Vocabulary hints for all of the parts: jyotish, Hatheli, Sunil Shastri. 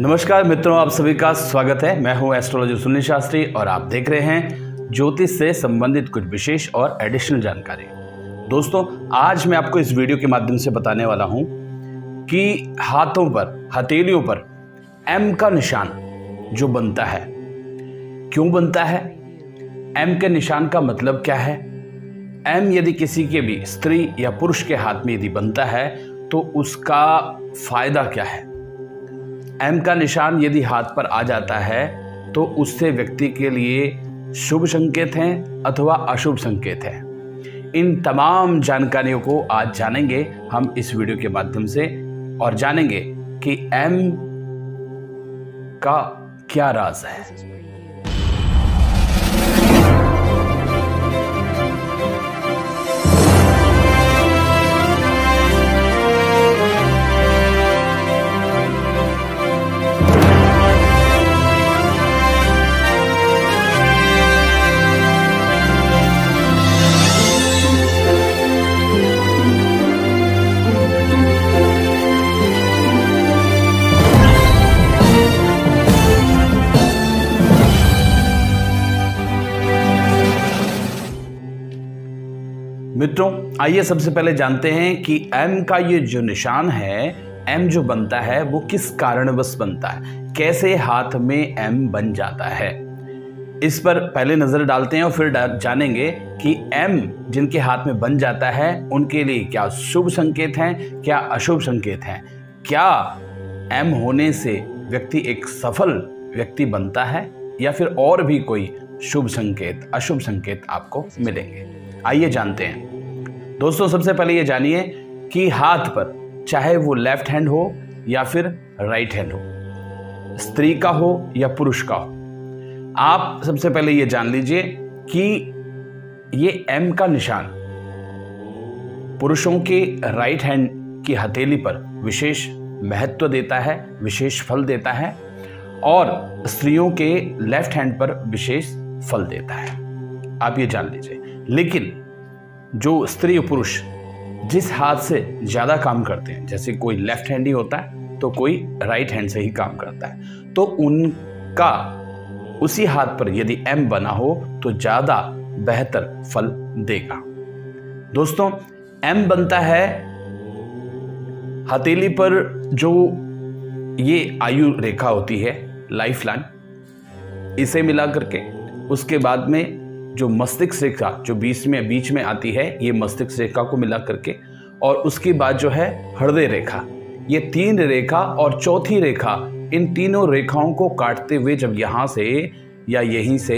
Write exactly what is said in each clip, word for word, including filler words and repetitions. नमस्कार मित्रों, आप सभी का स्वागत है। मैं हूं एस्ट्रोलॉजर सुनील शास्त्री और आप देख रहे हैं ज्योतिष से संबंधित कुछ विशेष और एडिशनल जानकारी। दोस्तों, आज मैं आपको इस वीडियो के माध्यम से बताने वाला हूं कि हाथों पर, हथेलियों पर एम का निशान जो बनता है, क्यों बनता है। एम के निशान का मतलब क्या है। एम यदि किसी के भी स्त्री या पुरुष के हाथ में यदि बनता है तो उसका फायदा क्या है। एम का निशान यदि हाथ पर आ जाता है तो उससे व्यक्ति के लिए शुभ संकेत हैं अथवा अशुभ संकेत हैं। इन तमाम जानकारियों को आज जानेंगे हम इस वीडियो के माध्यम से और जानेंगे कि एम का क्या राज है। मित्रों, आइए सबसे पहले जानते हैं कि एम का ये जो निशान है, एम जो बनता है वो किस कारणवश बनता है, कैसे हाथ में एम बन जाता है। इस पर पहले नज़र डालते हैं और फिर जानेंगे कि एम जिनके हाथ में बन जाता है उनके लिए क्या शुभ संकेत हैं, क्या अशुभ संकेत हैं, क्या एम होने से व्यक्ति एक सफल व्यक्ति बनता है या फिर और भी कोई शुभ संकेत अशुभ संकेत आपको मिलेंगे। आइए जानते हैं दोस्तों। सबसे पहले ये जानिए कि हाथ पर, चाहे वो लेफ्ट हैंड हो या फिर राइट हैंड हो, स्त्री का हो या पुरुष का हो, आप सबसे पहले ये जान लीजिए कि ये एम का निशान पुरुषों के राइट हैंड की हथेली पर विशेष महत्व देता है, विशेष फल देता है, और स्त्रियों के लेफ्ट हैंड पर विशेष फल देता है। आप ये जान लीजिए। लेकिन जो स्त्री और पुरुष जिस हाथ से ज़्यादा काम करते हैं, जैसे कोई लेफ्ट हैंड ही होता है तो कोई राइट हैंड से ही काम करता है, तो उनका उसी हाथ पर यदि एम बना हो तो ज़्यादा बेहतर फल देगा। दोस्तों, एम बनता है हथेली पर, जो ये आयु रेखा होती है, लाइफ लाइन, इसे मिला करके उसके बाद में जो मस्तिष्क रेखा जो बीच में बीच में आती है, ये मस्तिष्क रेखा को मिला करके, और उसके बाद जो है हृदय रेखा, ये तीन रेखा और चौथी रेखा, इन तीनों रेखाओं को काटते हुए जब यहाँ से या यहीं से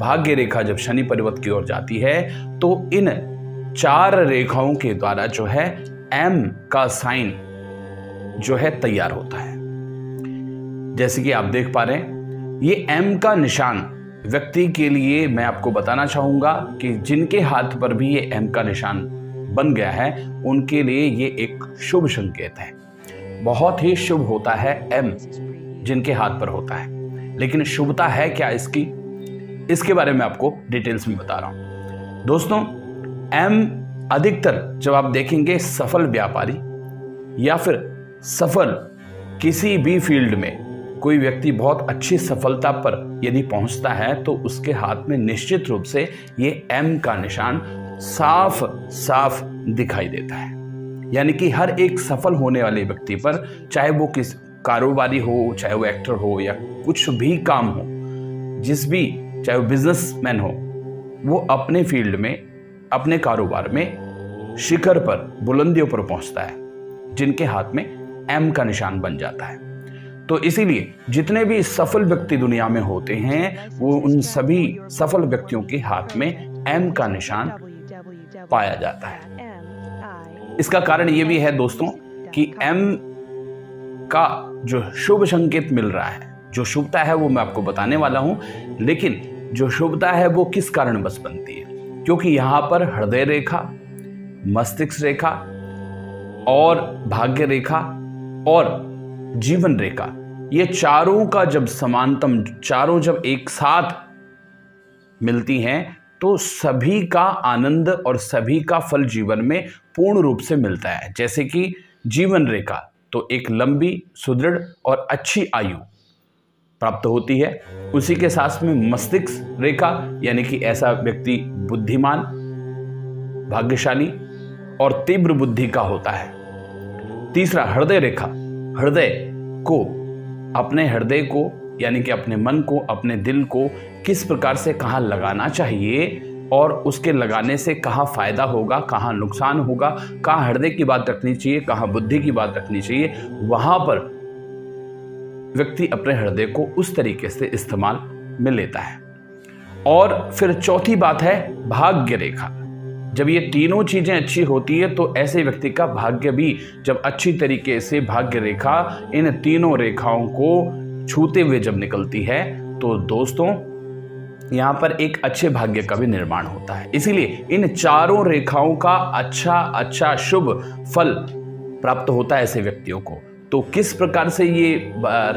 भाग्य रेखा जब शनि पर्वत की ओर जाती है तो इन चार रेखाओं के द्वारा जो है एम का साइन जो है तैयार होता है। जैसे कि आप देख पा रहे हैं, ये एम का निशान व्यक्ति के लिए मैं आपको बताना चाहूँगा कि जिनके हाथ पर भी ये एम का निशान बन गया है उनके लिए ये एक शुभ संकेत है। बहुत ही शुभ होता है एम जिनके हाथ पर होता है। लेकिन शुभता है क्या इसकी, इसके बारे में आपको डिटेल्स में बता रहा हूँ। दोस्तों, एम अधिकतर जब आप देखेंगे सफल व्यापारी या फिर सफल किसी भी फील्ड में कोई व्यक्ति बहुत अच्छी सफलता पर यदि पहुंचता है तो उसके हाथ में निश्चित रूप से ये एम का निशान साफ साफ दिखाई देता है। यानी कि हर एक सफल होने वाले व्यक्ति पर, चाहे वो किस कारोबारी हो, चाहे वो एक्टर हो या कुछ भी काम हो, जिस भी, चाहे वो बिजनेसमैन हो, वो अपने फील्ड में, अपने कारोबार में शिखर पर, बुलंदियों पर पहुँचता है जिनके हाथ में एम का निशान बन जाता है। तो इसीलिए जितने भी सफल व्यक्ति दुनिया में होते हैं वो उन सभी सफल व्यक्तियों के हाथ में एम का निशान पाया जाता है। इसका कारण ये भी है दोस्तों कि एम का जो शुभ संकेत मिल रहा है, जो शुभता है वो मैं आपको बताने वाला हूँ, लेकिन जो शुभता है वो किस कारणवश बनती है, क्योंकि यहाँ पर हृदय रेखा, मस्तिष्क रेखा और भाग्य रेखा और जीवन रेखा, ये चारों का जब समानतम, चारों जब एक साथ मिलती हैं तो सभी का आनंद और सभी का फल जीवन में पूर्ण रूप से मिलता है। जैसे कि जीवन रेखा तो एक लंबी, सुदृढ़ और अच्छी आयु प्राप्त होती है। उसी के साथ में मस्तिष्क रेखा यानी कि ऐसा व्यक्ति बुद्धिमान, भाग्यशाली और तीव्र बुद्धि का होता है। तीसरा हृदय रेखा, हृदय को अपने हृदय को यानी कि अपने मन को, अपने दिल को किस प्रकार से कहाँ लगाना चाहिए और उसके लगाने से कहाँ फ़ायदा होगा, कहाँ नुकसान होगा, कहाँ हृदय की बात रखनी चाहिए, कहाँ बुद्धि की बात रखनी चाहिए, वहाँ पर व्यक्ति अपने हृदय को उस तरीके से इस्तेमाल में लेता है। और फिर चौथी बात है भाग्य रेखा। जब ये तीनों चीज़ें अच्छी होती है तो ऐसे व्यक्ति का भाग्य भी जब अच्छी तरीके से, भाग्य रेखा इन तीनों रेखाओं को छूते हुए जब निकलती है तो दोस्तों यहाँ पर एक अच्छे भाग्य का भी निर्माण होता है। इसीलिए इन चारों रेखाओं का अच्छा अच्छा शुभ फल प्राप्त होता है ऐसे व्यक्तियों को। तो किस प्रकार से ये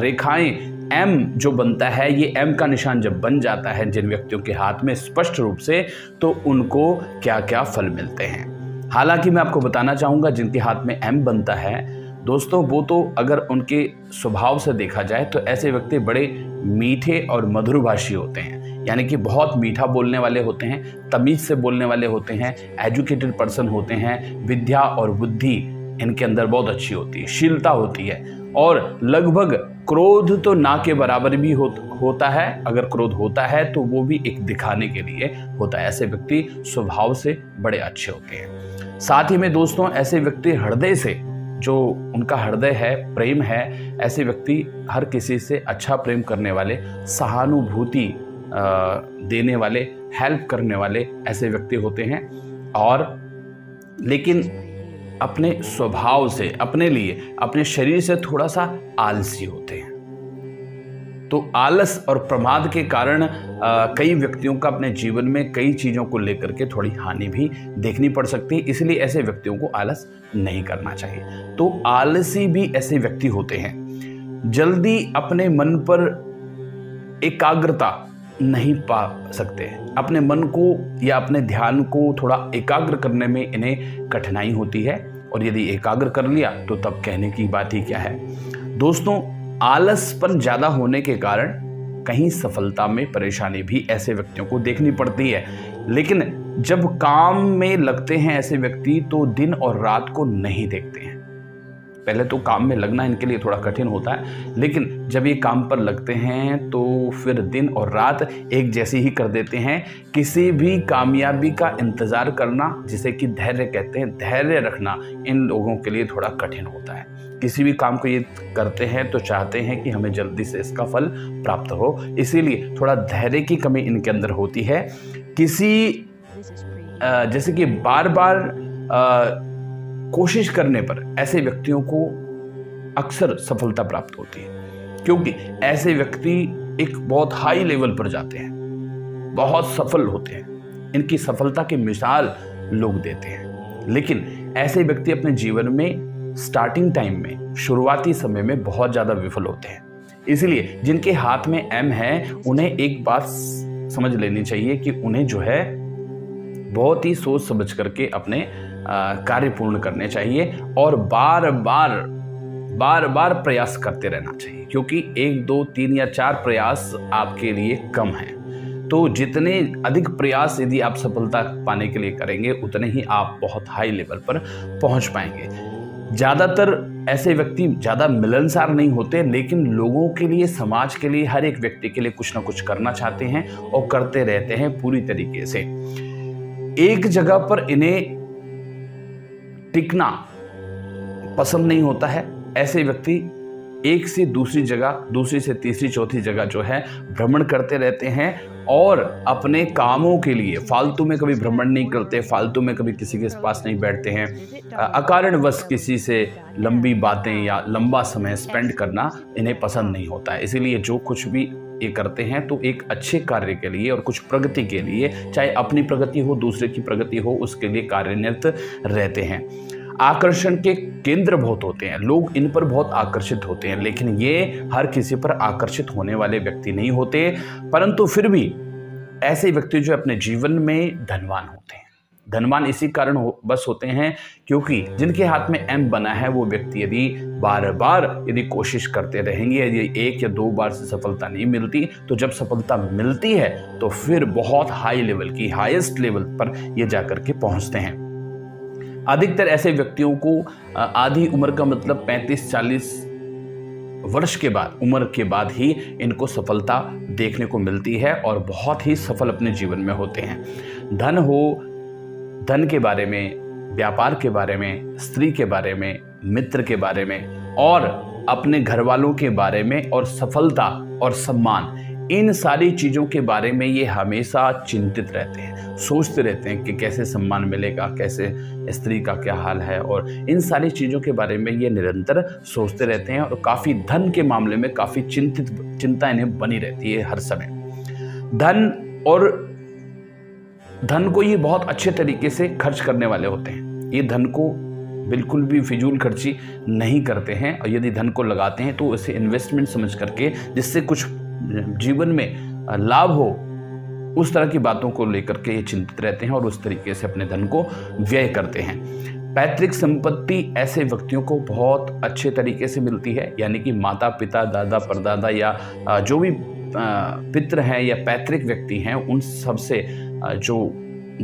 रेखाएं एम जो बनता है, ये एम का निशान जब बन जाता है जिन व्यक्तियों के हाथ में स्पष्ट रूप से, तो उनको क्या क्या फल मिलते हैं। हालांकि मैं आपको बताना चाहूँगा जिनके हाथ में एम बनता है दोस्तों, वो तो अगर उनके स्वभाव से देखा जाए तो ऐसे व्यक्ति बड़े मीठे और मधुरभाषी होते हैं, यानी कि बहुत मीठा बोलने वाले होते हैं, तमीज़ से बोलने वाले होते हैं, एजुकेटेड पर्सन होते हैं, विद्या और बुद्धि इनके अंदर बहुत अच्छी होती है, शीलता होती है और लगभग क्रोध तो ना के बराबर भी हो, होता है। अगर क्रोध होता है तो वो भी एक दिखाने के लिए होता है। ऐसे व्यक्ति स्वभाव से बड़े अच्छे होते हैं। साथ ही में दोस्तों ऐसे व्यक्ति हृदय से, जो उनका हृदय है, प्रेम है, ऐसे व्यक्ति हर किसी से अच्छा प्रेम करने वाले, सहानुभूति देने वाले, हेल्प करने वाले ऐसे व्यक्ति होते हैं। और लेकिन अपने स्वभाव से, अपने लिए, अपने शरीर से थोड़ा सा आलसी होते हैं। तो आलस और प्रमाद के कारण कई व्यक्तियों का अपने जीवन में कई चीज़ों को लेकर के थोड़ी हानि भी देखनी पड़ सकती है। इसलिए ऐसे व्यक्तियों को आलस नहीं करना चाहिए। तो आलसी भी ऐसे व्यक्ति होते हैं, जल्दी अपने मन पर एकाग्रता नहीं पा सकते, अपने मन को या अपने ध्यान को थोड़ा एकाग्र करने में इन्हें कठिनाई होती है। और यदि एकाग्र कर लिया तो तब कहने की बात ही क्या है। दोस्तों आलसपन ज़्यादा होने के कारण कहीं सफलता में परेशानी भी ऐसे व्यक्तियों को देखनी पड़ती है। लेकिन जब काम में लगते हैं ऐसे व्यक्ति तो दिन और रात को नहीं देखते हैं। पहले तो काम में लगना इनके लिए थोड़ा कठिन होता है, लेकिन जब ये काम पर लगते हैं तो फिर दिन और रात एक जैसी ही कर देते हैं। किसी भी कामयाबी का इंतज़ार करना, जिसे कि धैर्य कहते हैं, धैर्य रखना इन लोगों के लिए थोड़ा कठिन होता है। किसी भी काम को ये करते हैं तो चाहते हैं कि हमें जल्दी से इसका फल प्राप्त हो, इसीलिए थोड़ा धैर्य की कमी इनके अंदर होती है। किसी जैसे कि बार बार कोशिश करने पर ऐसे व्यक्तियों को अक्सर सफलता प्राप्त होती है, क्योंकि ऐसे व्यक्ति एक बहुत हाई लेवल पर जाते हैं, बहुत सफल होते हैं, इनकी सफलता की मिसाल लोग देते हैं। लेकिन ऐसे व्यक्ति अपने जीवन में स्टार्टिंग टाइम में, शुरुआती समय में बहुत ज़्यादा विफल होते हैं। इसलिए जिनके हाथ में एम है उन्हें एक बात समझ लेनी चाहिए कि उन्हें जो है बहुत ही सोच समझ करके अपने कार्य पूर्ण करने चाहिए और बार बार बार बार प्रयास करते रहना चाहिए, क्योंकि एक दो तीन या चार प्रयास आपके लिए कम हैं। तो जितने अधिक प्रयास यदि आप सफलता पाने के लिए करेंगे उतने ही आप बहुत हाई लेवल पर पहुंच पाएंगे। ज़्यादातर ऐसे व्यक्ति ज़्यादा मिलनसार नहीं होते, लेकिन लोगों के लिए, समाज के लिए, हर एक व्यक्ति के लिए कुछ ना कुछ करना चाहते हैं और करते रहते हैं पूरी तरीके से। एक जगह पर इन्हें टिकना पसंद नहीं होता है। ऐसे व्यक्ति एक से दूसरी जगह, दूसरी से तीसरी, चौथी जगह जो है भ्रमण करते रहते हैं और अपने कामों के लिए फालतू में कभी भ्रमण नहीं करते, फालतू में कभी किसी के पास नहीं बैठते हैं। अकारणवश किसी से लंबी बातें या लंबा समय स्पेंड करना इन्हें पसंद नहीं होता है। इसीलिए जो कुछ भी ये करते हैं तो एक अच्छे कार्य के लिए और कुछ प्रगति के लिए, चाहे अपनी प्रगति हो, दूसरे की प्रगति हो, उसके लिए कार्यनिरत रहते हैं। आकर्षण के केंद्र बहुत होते हैं, लोग इन पर बहुत आकर्षित होते हैं। लेकिन ये हर किसी पर आकर्षित होने वाले व्यक्ति नहीं होते, परंतु फिर भी ऐसे व्यक्ति जो अपने जीवन में धनवान होते हैं, धनवान इसी कारण हो, बस होते हैं क्योंकि जिनके हाथ में एम बना है वो व्यक्ति यदि बार बार यदि कोशिश करते रहेंगे, यदि एक या दो बार से सफलता नहीं मिलती तो जब सफलता मिलती है तो फिर बहुत हाई लेवल की हाईएस्ट लेवल पर ये जाकर के पहुंचते हैं। अधिकतर ऐसे व्यक्तियों को आधी उम्र का मतलब पैंतीस चालीस वर्ष के बाद, उम्र के बाद ही इनको सफलता देखने को मिलती है और बहुत ही सफल अपने जीवन में होते हैं। धन हो, धन के बारे में, व्यापार के बारे में, स्त्री के बारे में, मित्र के बारे में और अपने घर वालों के बारे में और सफलता और सम्मान, इन सारी चीज़ों के बारे में ये हमेशा चिंतित रहते हैं, सोचते रहते हैं कि कैसे सम्मान मिलेगा, कैसे स्त्री का क्या हाल है और इन सारी चीज़ों के बारे में ये निरंतर सोचते रहते हैं और काफ़ी धन के मामले में काफ़ी चिंतित चिंता इन्हें बनी रहती है हर समय। धन और धन को ये बहुत अच्छे तरीके से खर्च करने वाले होते हैं, ये धन को बिल्कुल भी फिजूल खर्ची नहीं करते हैं और यदि धन को लगाते हैं तो इसे इन्वेस्टमेंट समझ करके जिससे कुछ जीवन में लाभ हो, उस तरह की बातों को लेकर के ये चिंतित रहते हैं और उस तरीके से अपने धन को व्यय करते हैं। पैतृक संपत्ति ऐसे व्यक्तियों को बहुत अच्छे तरीके से मिलती है, यानी कि माता पिता, दादा परदादा या जो भी पित्र हैं या पैतृक व्यक्ति हैं, उन सबसे जो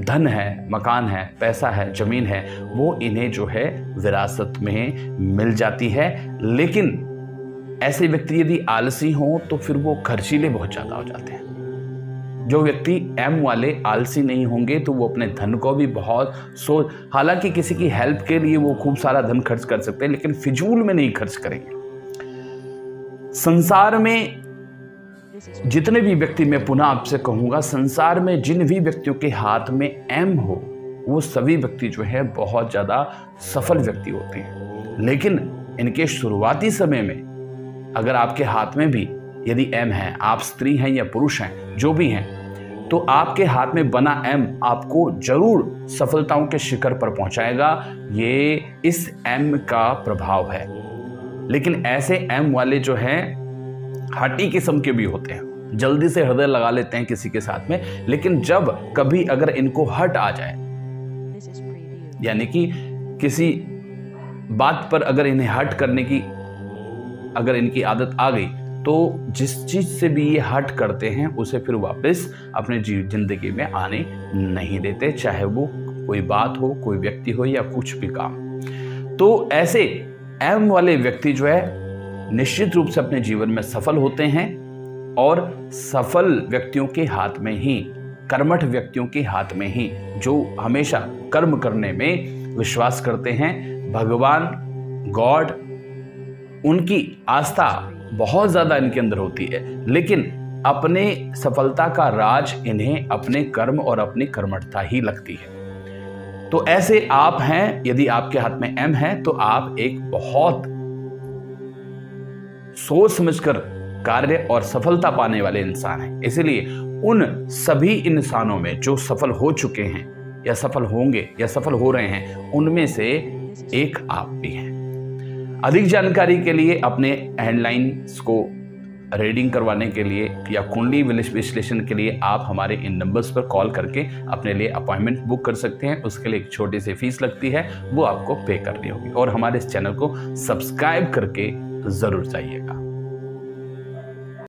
धन है, मकान है, पैसा है, ज़मीन है, वो इन्हें जो है विरासत में मिल जाती है। लेकिन ऐसे व्यक्ति यदि आलसी हों तो फिर वो खर्चीले बहुत ज़्यादा हो जाते हैं। जो व्यक्ति एम वाले आलसी नहीं होंगे तो वो अपने धन को भी बहुत सोच, हालांकि किसी की हेल्प के लिए वो खूब सारा धन खर्च कर सकते हैं लेकिन फिजूल में नहीं खर्च करेंगे। संसार में जितने भी व्यक्ति, मैं पुनः आपसे कहूँगा, संसार में जिन भी व्यक्तियों के हाथ में एम हो वो सभी व्यक्ति जो है बहुत ज़्यादा सफल व्यक्ति होते हैं। लेकिन इनके शुरुआती समय में अगर आपके हाथ में भी यदि एम है, आप स्त्री हैं या पुरुष हैं, जो भी हैं, तो आपके हाथ में बना एम आपको जरूर सफलताओं के शिखर पर पहुँचाएगा। ये इस एम का प्रभाव है। लेकिन ऐसे एम वाले जो हैं हठी किस्म के भी होते हैं, जल्दी से हृदय लगा लेते हैं किसी के साथ में, लेकिन जब कभी अगर इनको हट आ जाए, यानी कि किसी बात पर अगर इन्हें हट करने की अगर इनकी आदत आ गई तो जिस चीज़ से भी ये हट करते हैं उसे फिर वापस अपने जीव जिंदगी में आने नहीं देते, चाहे वो कोई बात हो, कोई व्यक्ति हो या कुछ भी काम। तो ऐसे एम वाले व्यक्ति जो है निश्चित रूप से अपने जीवन में सफल होते हैं और सफल व्यक्तियों के हाथ में ही, कर्मठ व्यक्तियों के हाथ में ही, जो हमेशा कर्म करने में विश्वास करते हैं, भगवान, गॉड, उनकी आस्था बहुत ज़्यादा इनके अंदर होती है। लेकिन अपने सफलता का राज इन्हें अपने कर्म और अपनी कर्मठता ही लगती है। तो ऐसे आप हैं, यदि आपके हाथ में एम है तो आप एक बहुत सोच समझकर कार्य और सफलता पाने वाले इंसान हैं। इसीलिए उन सभी इंसानों में जो सफल हो चुके हैं या सफल होंगे या सफल हो रहे हैं, उनमें से एक आप भी हैं। अधिक जानकारी के लिए, अपने हैंडलाइंस को रीडिंग करवाने के लिए या कुंडली विश्लेषण के लिए आप हमारे इन नंबर्स पर कॉल करके अपने लिए अपॉइंटमेंट बुक कर सकते हैं। उसके लिए एक छोटी सी फीस लगती है, वो आपको पे करनी होगी और हमारे इस चैनल को सब्सक्राइब करके ज़रूर चाहिएगा।